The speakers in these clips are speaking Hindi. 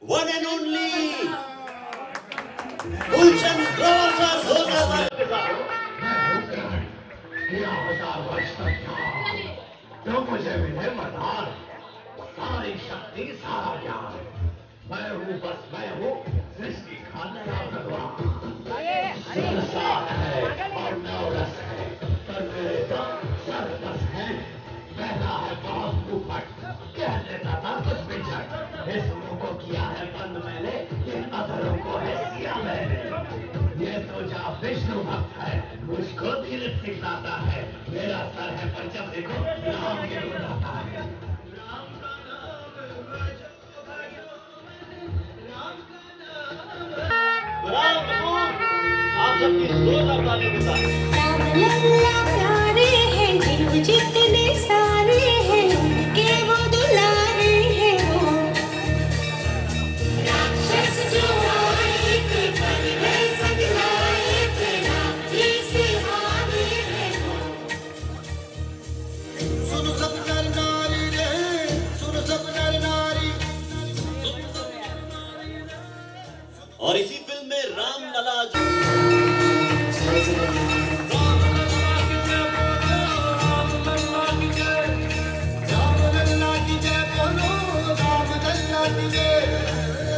one and only Gulshan Grover Zodawar. जो मुझे मिले मनार, सारी शक्ति सारा ज्ञान, मैं हूँ बस मैं हूँ सृष्टि का नया भगवान। संसार है और नवरस है, पर मेरे दांत सरदस है। पहला है पाप कुपट, कह देता था कुछ बिछड़। इस मुँह को किया है बंद मैंने, इन अधरों को है सिया मैंने। ये तो जा विष्णु भक्त है, मुझको धीरज सिखाता है। मेरा सर है पर जब देखो नाम के बुलाता है। राम का नाम बजाओ बजाओ, राम का नाम। कुणाल कपूर आप सबकी जोश और ताली के साथ। राम लल्ला प्यारे हैं, जिन जितने सारे हैं, उनके वो दुलारे हैं वो। राक्षस जो आए थे पर वे सगलाए थे, राम जी से हारे हैं वो। सुन सब नर नारी रे, सुन सब नर नारी, सुन सब नर नारी रे। और इसी फिल्म में राम लला जो राम लला की जय बोलो, राम लला की जय, राम लला की जय बोलो, राम लला की जय।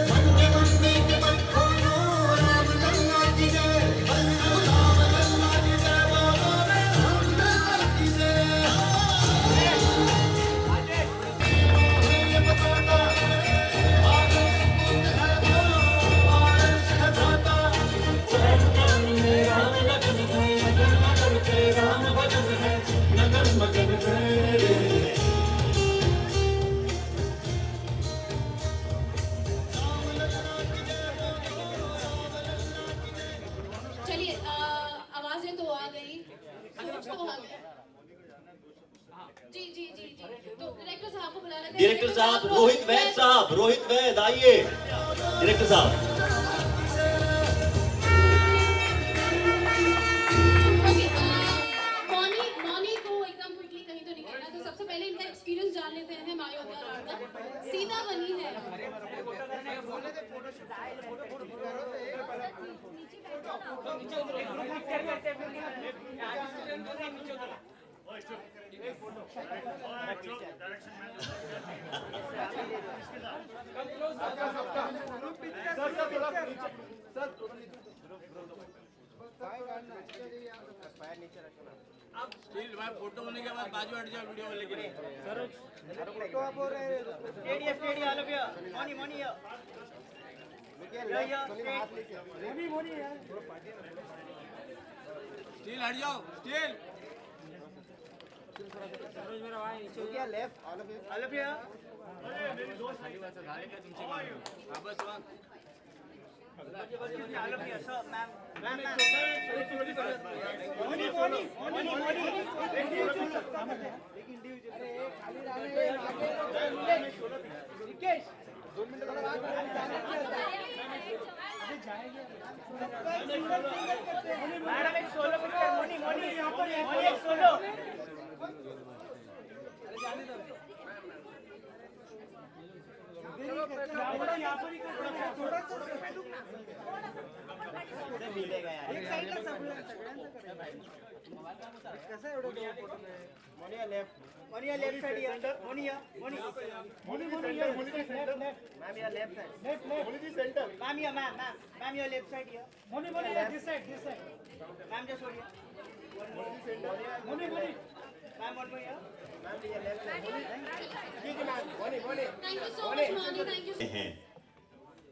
मन में घुसने के मन खोलो, राम लला की जय बोलो, राम लला की जय बोलो, राम लला की जय। चलिए आवाजें तो आ गई, सोच तो आ गई। जी जी जी जी तो डायरेक्टर साहब को बुलाना। डायरेक्टर साहब रोहित वैद साहब, रोहित वैद आइए डायरेक्टर साहब। मौनी, मौनी को एकदम क्विकली कहीं तो निकलना, तो सबसे पहले इनका एक्सपीरियंस जान लेते हैं। मायावती राम का सीधा बनी है। आप स्टील में फोटो होने के बाद बाजू हट जाओ वीडियो वाले के लिए। सर फोटो आप हो रहे हैं। टेडी आ लो भैया। मोनी मोनी आओ, मोनी मोनी यार, स्टील हट जाओ, स्टील सरोज मेरा भाई चौकिया लेफ्ट आ लो भैया। अरे मेरी दोस्त है वैसे धारे का तुमसे हां बस वहां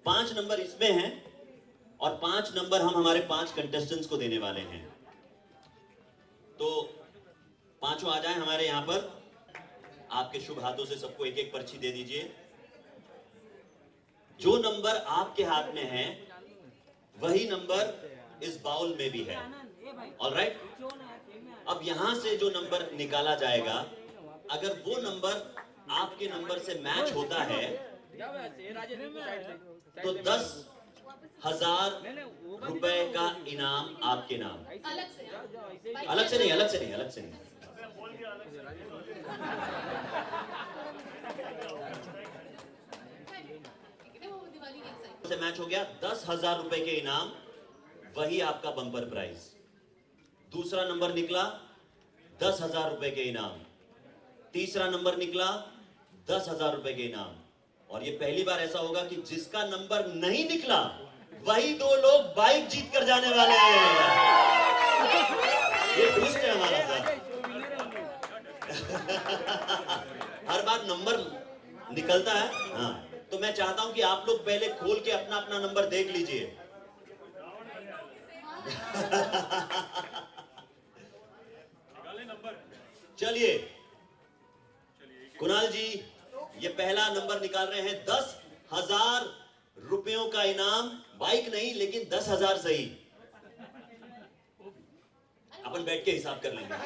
पांच नंबर इसमें हैं और 5 नंबर हम हमारे 5 कंटेस्टेंट्स को देने वाले हैं। तो पांचों आ जाएं हमारे यहां पर। आपके शुभ हाथों से सबको एक एक पर्ची दे दीजिए। जो नंबर आपके हाथ में है वही नंबर इस बाउल में भी है। ऑलराइट, अब यहां से जो नंबर निकाला जाएगा, अगर वो नंबर आपके नंबर से मैच होता है तो 10,000 रुपए का इनाम आपके नाम। अलग से नहीं। से मैच हो गया 10,000 रुपए के इनाम, वही आपका बंपर प्राइज। दूसरा नंबर निकला 10,000 रुपए के इनाम, तीसरा नंबर निकला 10,000 रुपए के इनाम। और ये पहली बार ऐसा होगा कि जिसका नंबर नहीं निकला वही दो लोग बाइक जीत कर जाने वाले हैं। ये ट्विस्ट है हमारा साथ। हर बार नंबर निकलता है, हाँ। तो मैं चाहता हूं कि आप लोग पहले खोल के अपना अपना नंबर देख लीजिए। चलिए कुणाल जी, ये पहला नंबर निकाल रहे हैं, 10,000 रुपयों का इनाम। बाइक नहीं लेकिन 10,000 सही, अपन बैठ के हिसाब कर लेंगे।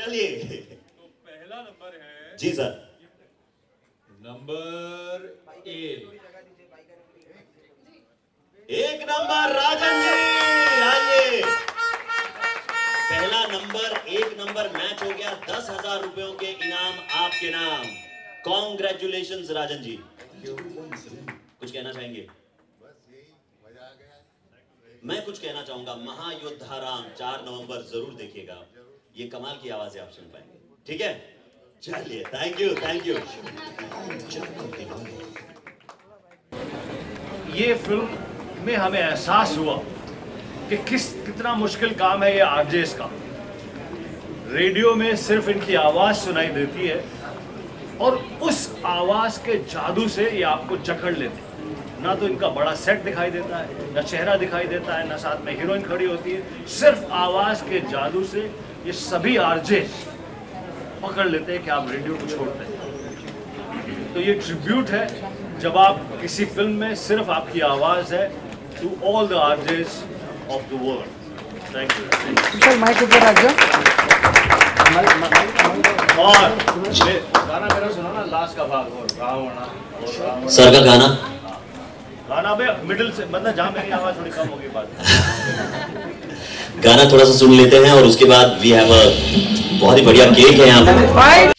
चलिए तो पहला नंबर है जी सर, नंबर एक नंबर राजन जी, आइए। पहला नंबर एक नंबर मैच हो गया, 10,000 रुपयों के इनाम आपके नाम। कॉन्ग्रेचुलेशंस राजन जी, कुछ कहना चाहेंगे? मैं कुछ कहना चाहूंगा, महायोद्धा राम 4 नवंबर जरूर देखिएगा, ये कमाल की आवाज है, आप सुन पाएंगे, ठीक है? चलिए, थैंक यू, थैंक यू। ये फिल्म में हमें एहसास हुआ कि कितना मुश्किल काम है ये आरजेस का। रेडियो में सिर्फ इनकी आवाज सुनाई देती है और उस आवाज के जादू से ये आपको जकड़ लेते हैं। ना तो इनका बड़ा सेट दिखाई देता है, ना चेहरा दिखाई देता है, ना साथ में हीरोइन खड़ी होती है, सिर्फ आवाज के जादू से ये सभी आरजे पकड़ लेते हैं कि आप रेडियो को छोड़ते हैं। तो ये ट्रिब्यूट है जब आप किसी फिल्म में सिर्फ आपकी आवाज है, to all the RJs of the world. Thank you. और गाना मेरा सुना ना, लास्ट का भाग, और रावण सर का गाना, गाना भी मिडिल से, मतलब जहां मेरी आवाज थोड़ी कम हो गई बात। गाना थोड़ा सा सुन लेते हैं और उसके बाद वी हैव अ बहुत ही बढ़िया केक है यहाँ पर।